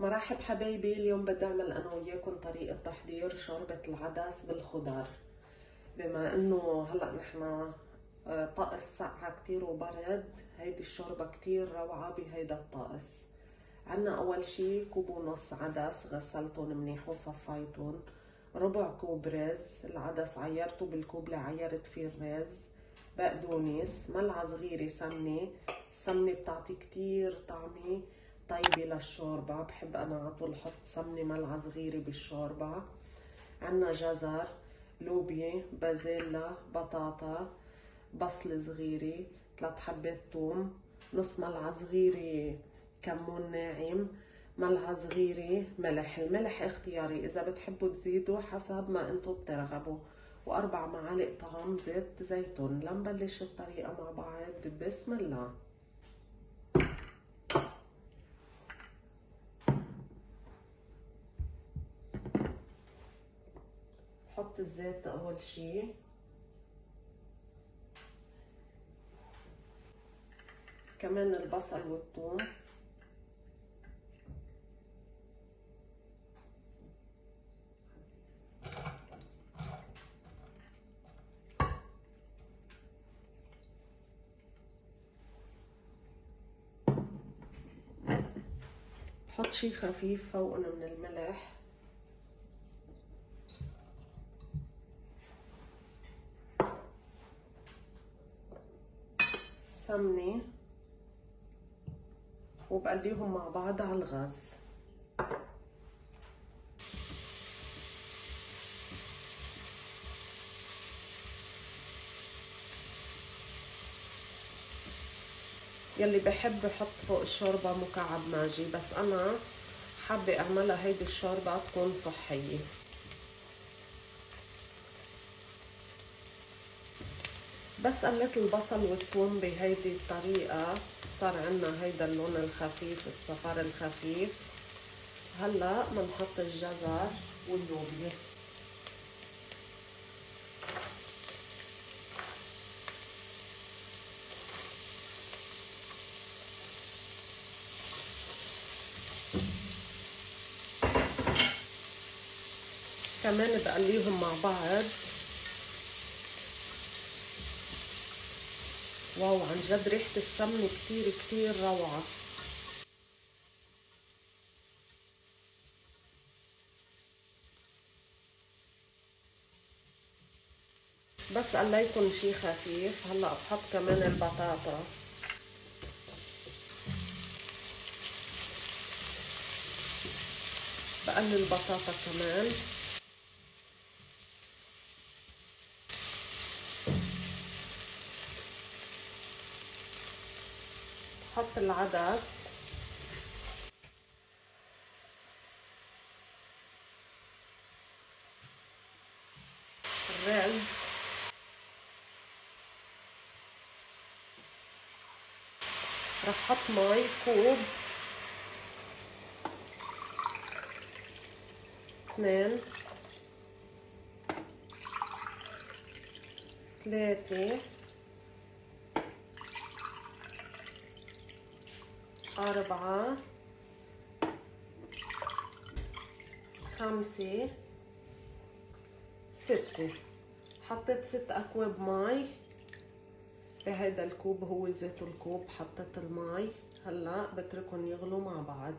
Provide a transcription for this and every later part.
مرحب حبايبي، اليوم بدي اعمل انا وياكم طريقه تحضير شوربه العدس بالخضار. بما انه هلا نحن طقس سقعه كتير وبرد، هيدي الشوربه كتير روعه. بهيدا الطقس عنا اول شي كوب ونص عدس غسلتهم منيح وصفيتهم، ربع كوب رز، العدس عيرته بالكوب اللي عيرت فيه الرز، بقدونس، ملعقه صغيره سمنه، السمنه بتعطي كتير طعمه طيبه للشوربه، بحب انا على طول احط سمنه ملعقه صغيره بالشوربه. عنا جزر، لوبيا، بازيلا، بطاطا، بصل صغيره، 3 حبات ثوم، نص ملعقه صغيره كمون ناعم، ملعقه صغيره ملح، الملح اختياري اذا بتحبوا تزيدوا حسب ما انتم بترغبوا، و4 معالق طعام زيت زيتون. لنبلش الطريقه مع بعض، بسم الله. حط الزيت اول شي، كمان البصل والثوم، بحط شي خفيف فوقن من الملح، سمنة، وبقليهم مع بعض على الغاز. يلي بحب بحط فوق الشوربة مكعب ماجي، بس أنا حابة أعملها هيدي الشوربة تكون صحية. بس قلت البصل والثوم بهيدي الطريقة صار عنا هيدا اللون الخفيف، الصفار الخفيف. هلا بنحط الجزر واللوبيا، كمان بقليهم مع بعض. واو، عن جد ريحة السمنة كتير كتير روعة. بس قليتن شي خفيف. هلا بحط كمان البطاطا، بقلي البطاطا كمان، حط العدس، الرز، رح حط مي كوب، 2 3 4 5 6. حطيت 6 اكواب مي بهيدا الكوب، هو ذات الكوب حطيت المي. هلا بتركن يغلوا مع بعض.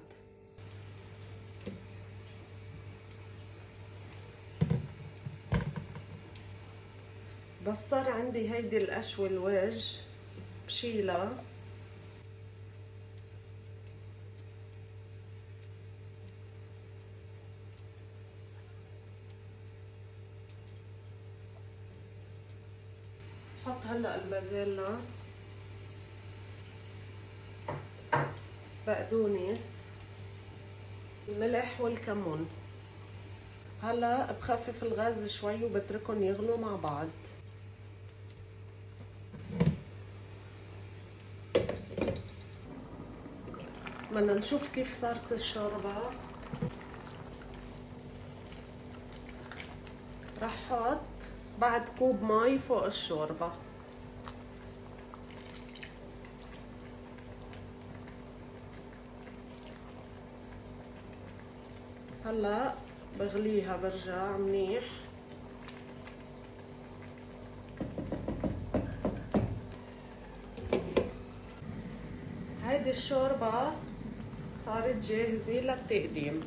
بس صار عندي هيدي القشوه الوجه بشيلها، بحط هلا البازيلا، بقدونس، الملح والكمون. هلا بخفف الغاز شوي وبتركن يغلوا مع بعض. بدنا نشوف كيف صارت الشوربة. رح حط بعد كوب مي فوق الشوربة، هلا بغليها برجع منيح. هيدي الشوربة صارت جاهزة للتقديم.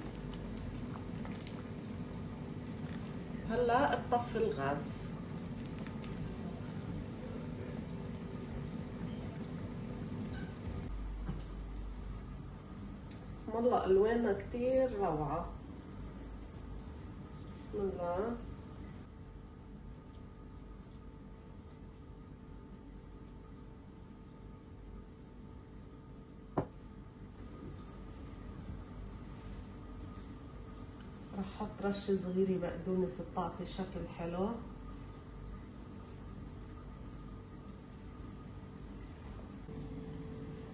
هلا بطفي الغاز. بسم الله الوانها كتير روعة. بسم الله. رح احط رشة صغيرة بقدونس بتعطي شكل حلو.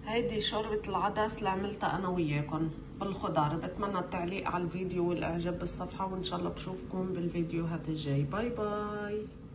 هيدي شوربة العدس اللي عملتها أنا وياكم بالخضار. بتمنى التعليق على الفيديو والإعجاب بالصفحة، وإن شاء الله بشوفكم بالفيديوهات الجاي. باي باي.